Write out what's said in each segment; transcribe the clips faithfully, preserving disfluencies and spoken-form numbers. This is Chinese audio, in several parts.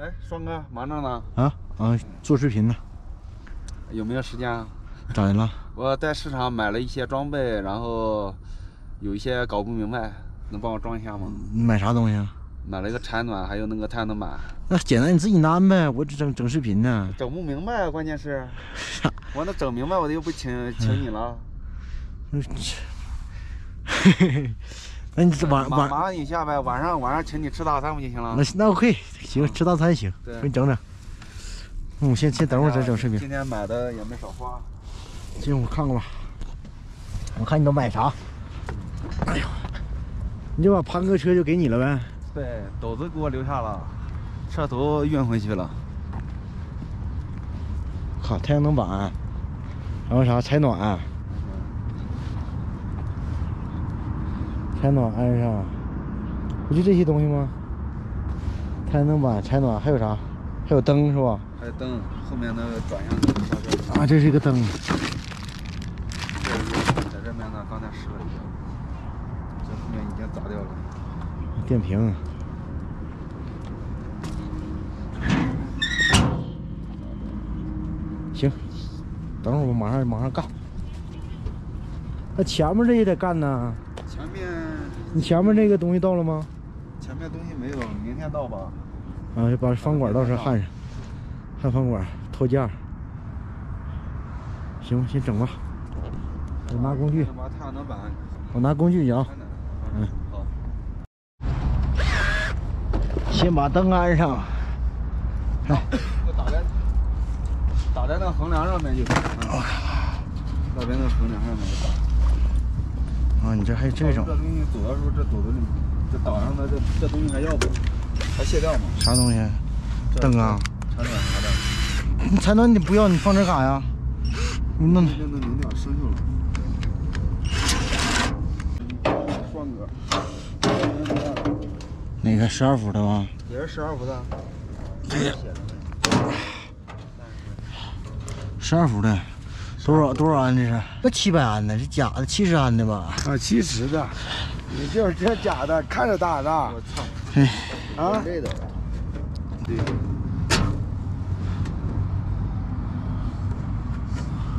哎，双哥忙着呢。啊啊，做视频呢。有没有时间啊？咋的了？我在市场买了一些装备，然后有一些搞不明白，能帮我装一下吗？你买啥东西啊？买了一个产暖，还有那个探头板。那简单，你自己拿呗。我只整整视频呢。整不明白，关键是。我那整明白，我又不请请你了。嗯嘿嘿嘿，那你晚晚麻烦你一下呗，晚上晚上请你吃大餐不就行了？那那 OK， 行，吃大餐行，给你整整。嗯，先先等会儿再整视频。今天买的也没少花。行，我看看吧。我看你都买啥？哎呦，你就把潘哥车就给你了呗。对，斗子给我留下了，车头运回去了。靠，太阳能板，然后啥采暖。 采暖安上，不就这些东西吗？太阳能板、采暖，还有啥？还有灯是吧？还有灯，后面那个转向灯。啊，这是一个灯。这在这面呢，刚才试了一下，这后面已经砸掉了。电瓶。行，等会儿我马上马上干。那前面这也得干呢。前面。 你前面那个东西到了吗？前面东西没有，明天到吧。啊，就把方管到时候焊上，焊方管，套件。行，先整吧。我拿工具。我拿工具去啊。嗯。好。先把灯安上。来。就打在打在那横梁上面就行。我靠。打在那横梁上面就打。 啊，你这还这种？这东西走的时候，这走的这岛上的这这东西还要不？还卸掉吗？啥东西？灯啊？采暖啥的。你采暖你不要，你放这干啥呀？你弄。那那零点生锈了。双哥。那个十二伏的吗？也是十二伏的。十二伏的。 多少多少安这是？这七百安的，是假的，七十安的吧？啊，七十的，你就是这假的，看着大大。我操！哎，啊，对的，对。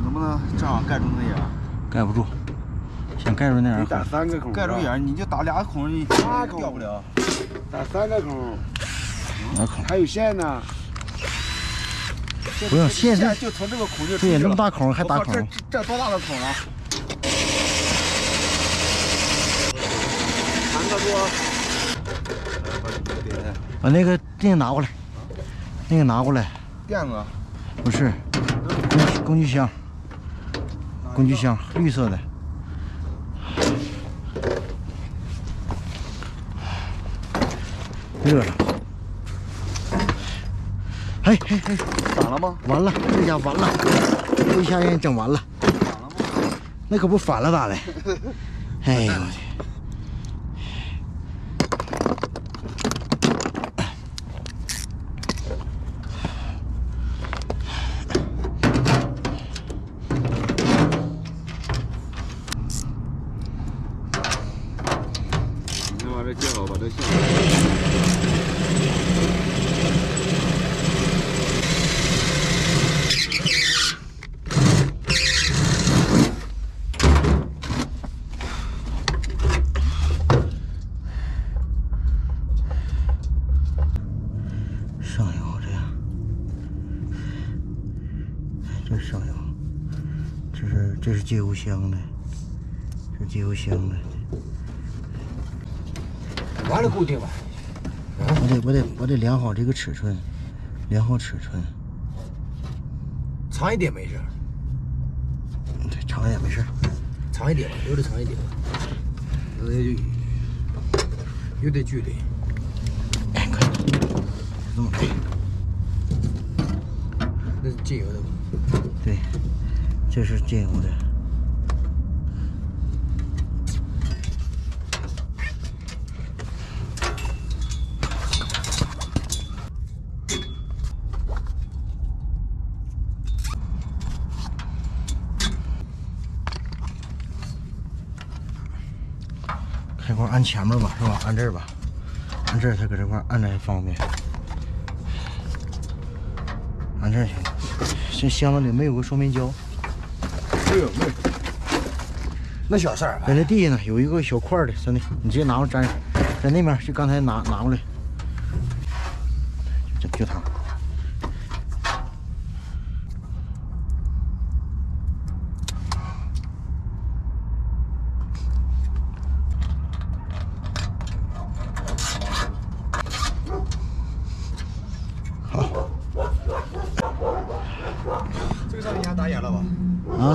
能不能正好盖住那眼？盖不住，想盖住那眼。你打三个孔。盖住眼，你就打俩孔，你八孔掉不了。打三个孔。哪孔？还有线呢。 不用，现在就从这个孔就对，那么大孔还打孔，这这多大的孔啊！韩哥说，把那个那个拿过来，那个拿过来。垫子？不是，工工具箱，工具箱，绿色的。热了。 哎哎哎，散了吗？完了，这家完了，这一下让你整完了。反了吗？那可不反了咋的？哎呦我去！你先把这接好，把这线。 这是接油箱的，是接油箱的。完了，固定吧。我得，我得，我得量好这个尺寸，量好尺寸。长一点没事。对，长一点没事。长一点吧，留着长一点吧。有点距离，有点距离。哎，可以。这么来。那是接油的吧？对。 这是进油的，开关按前面吧，是吧？按这儿吧，按这儿它搁这块按着还方便。上这儿去。这箱子里没有个双面胶。没有没有。那小事儿。在那地下呢，有一个小块的，真的，你直接拿过来粘上。在那边就刚才拿拿过来。就就它。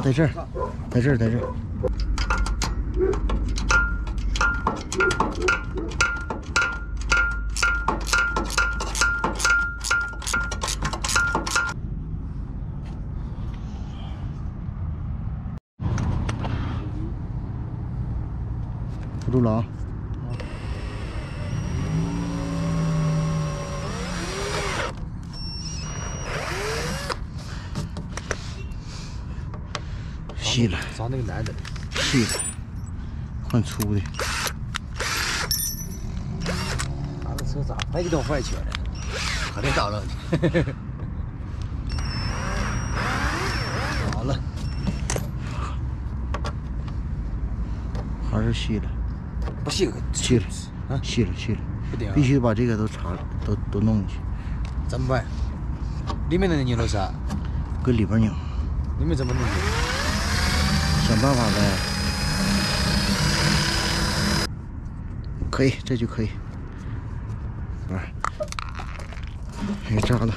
在这儿，在这儿，在这儿。扶住了啊！细了，咱那个男的，细了，换粗的。咱这车咋没给弄坏去了？可得找找去。好了，还是细了。不细了，细了啊，细了细了，不顶。必须把这个都查，都都弄进去。怎么办？里面的拧到啥？搁里边拧。里面怎么拧？ 想办法呗，可以，这就可以。玩儿，还扎了。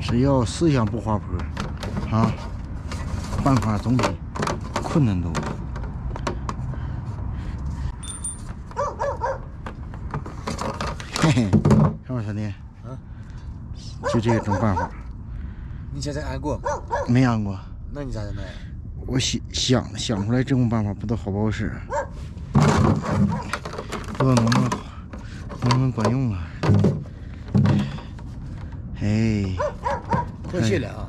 只要思想不滑坡。 啊，办法总比困难多。嘿嘿，看我小弟，啊，就这种办法。你现在安过吗？没安过。那你咋整的？我想想想出来这种办法，不知道好不好使，不知道能不能能不能管用啊？哎，过去了啊。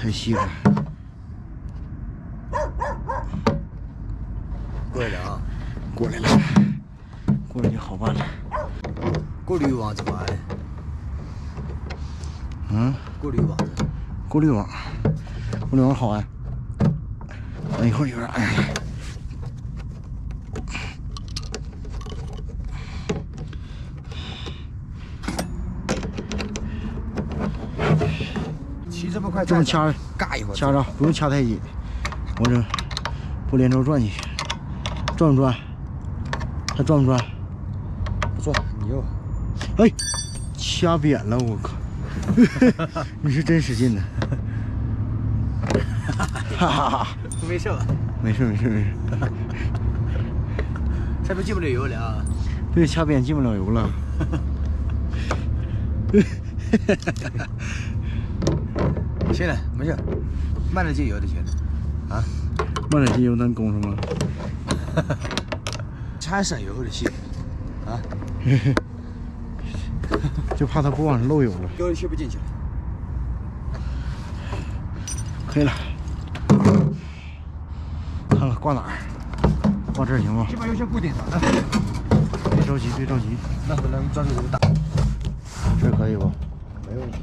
太细了，过来了啊！过来了，过来就好办了。过滤网怎么安？嗯？过滤网？过滤网，过滤网好安。等一会儿有点安上了。这么快，这么掐嘎一会儿，掐着不用掐太紧，我这不连轴转去，转不转？它转不转？不转，你又，哎，掐扁了，我靠！你是真使劲呢，哈哈哈！没事吧？没事没事没事，这边进不了油了啊！对，掐扁进不了油了。行了，没事，慢点进油就行了，啊，慢点进油能功夫吗？掺省油的戏，啊，就怕它不往上漏油了，油吸不进去了，可以了，看看挂哪儿，挂这儿行吗？先把油先固定上，别着急，别着急，那回来抓住油打，这可以不？没问题。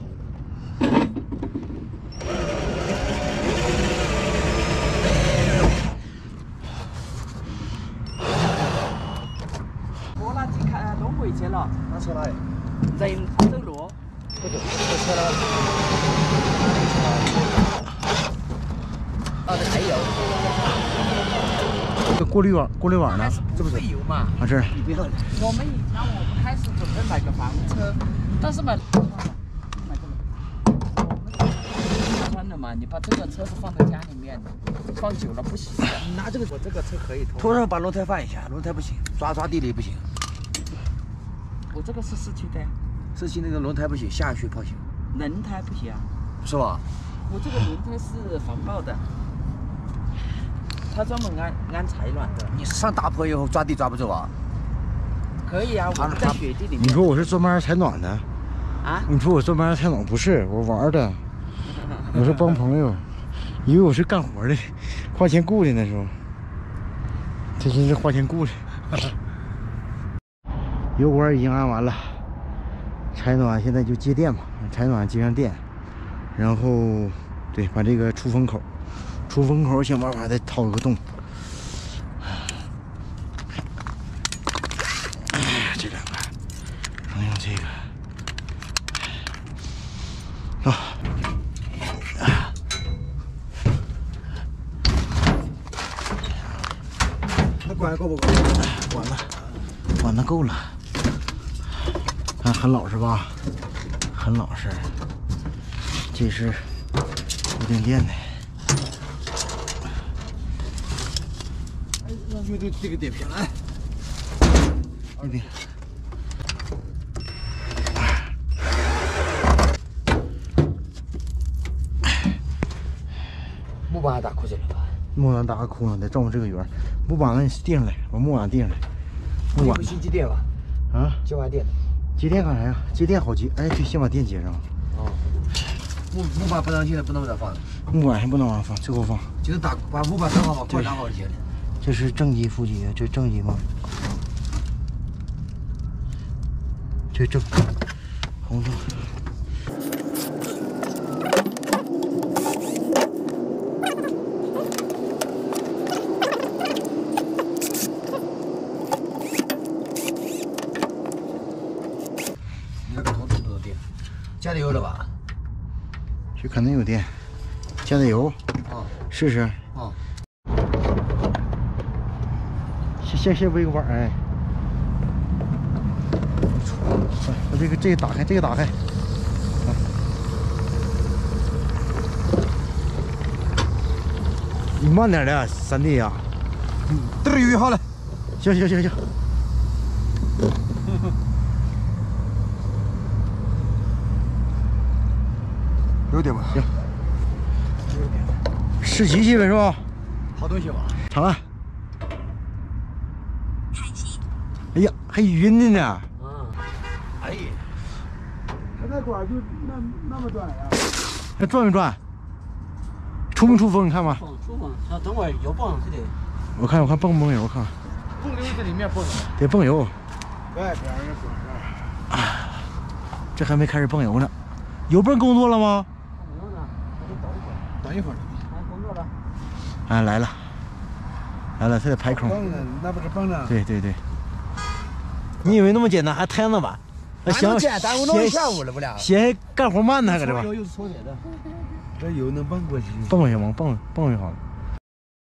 拿车来，人走路，不走，这车来。哦，这还有。这过滤网，过滤网呢？这不是油嘛？啊，这儿。我们以前我们开始准备买个房车，但是买买这个，我们的嘛，你把这个车子放在家里面，放久了不行。你拿这个，我这个车可以拖。拖上把轮胎放一下，轮胎不行，抓抓地力不行。 我这个是四驱的，四驱那个轮胎不行，下去跑行。轮胎不行啊？是吧？我这个轮胎是防爆的，它专门安安采暖的。你上大坡以后抓地抓不住啊？可以啊，我在雪地里面。你说我是专门采暖的啊？你说我专门采暖不是？我玩的，我是帮朋友，以为我是干活的，花钱雇的那时候，这真是花钱雇的。油管已经安完了，采暖现在就接电嘛，采暖接上电，然后对，把这个出风口，出风口想办法再掏个洞。 管够不够？管了，管的够了。啊，很老实吧？很老实。这是固定电的。哎，那就这这个点平来。二点。木板打窟去了吧？ 木板打个窟窿，得照这个圆。木板呢，垫上来，把木板垫上来。木板新接电吧？啊，接完电。接电干啥呀？接电好接。哎，对，先把电接上。哦。木木板不能现在不能往上放的。木板还不能往上放，最后放。就是打把木板打好，快打好接了。这是正极、负极，这正极吗？这正红正。 家里有了吧？这肯定有电，加点油，啊，试试，啊，先先先围个板，哎，把这个这个打开，这个打开，啊，你慢点的，三弟呀，对于好了，行行行行。 有点吧，行。试机器呗，是吧？好东西吧。长按。哎呀，还晕的呢。嗯。哎呀，它那管就那那么转呀、啊？那转没转？出没出风？你看吧。出风，它等会油泵还得。我看，我看泵不泵油？我看看。泵油在里面泵。得泵油。外边儿那管啊，这还没开始泵油呢。 油泵工作了吗？没有呢，我等一会儿。等一会儿。哎，工作了。哎，来了，来了，它得排空。泵呢？那不是泵呢？对对对。你以为那么简单？还太阳能板？那行，简单，我弄一下午了，不俩。嫌干活慢呢，还搁这玩。这油能泵过去？泵过去吗？泵，泵就好了。